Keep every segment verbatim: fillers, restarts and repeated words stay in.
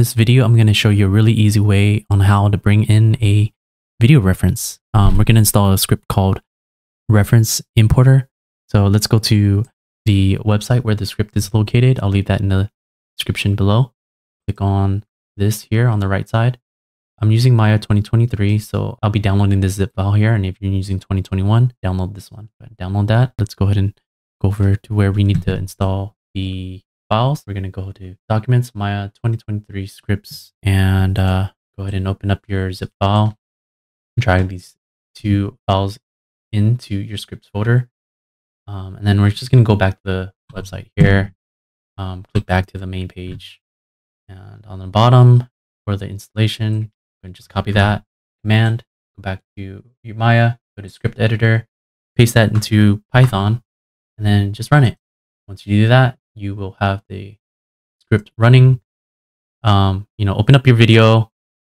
this video, I'm going to show you a really easy way on how to bring in a video reference. Um, we're going to install a script called reference importer. So let's go to the website where the script is located. I'll leave that in the description below. Click on this here on the right side. I'm using Maya twenty twenty-three, so I'll be downloading this zip file here. And if you're using twenty twenty-one, download this one. Download that. Let's go ahead and go over to where we need to install the files. We're going to go to Documents, Maya twenty twenty-three Scripts, and uh, go ahead and open up your zip file. Drag these two files into your scripts folder. Um, and then we're just going to go back to the website here. Um, click back to the main page. And on the bottom for the installation, and just copy that command, go back to your Maya, go to script editor, paste that into Python, and then just run it. Once you do that, you will have the script running. Um, you know, open up your video,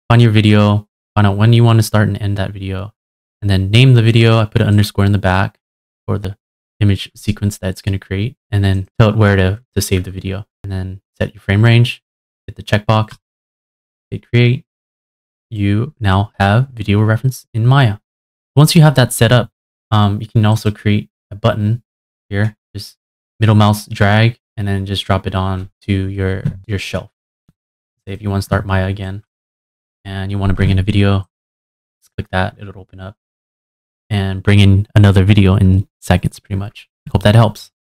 find your video, find out when you want to start and end that video, and then name the video. I put an underscore in the back for the image sequence that it's going to create, and then tell it where to, to save the video, and then set your frame range, hit the checkbox, hit create. You now have video reference in Maya. Once you have that set up, um, you can also create a button here. Just middle mouse drag and then just drop it on to your, your shelf. Say if you want to start Maya again and you want to bring in a video, just click that, it'll open up and bring in another video in seconds pretty much. Hope that helps.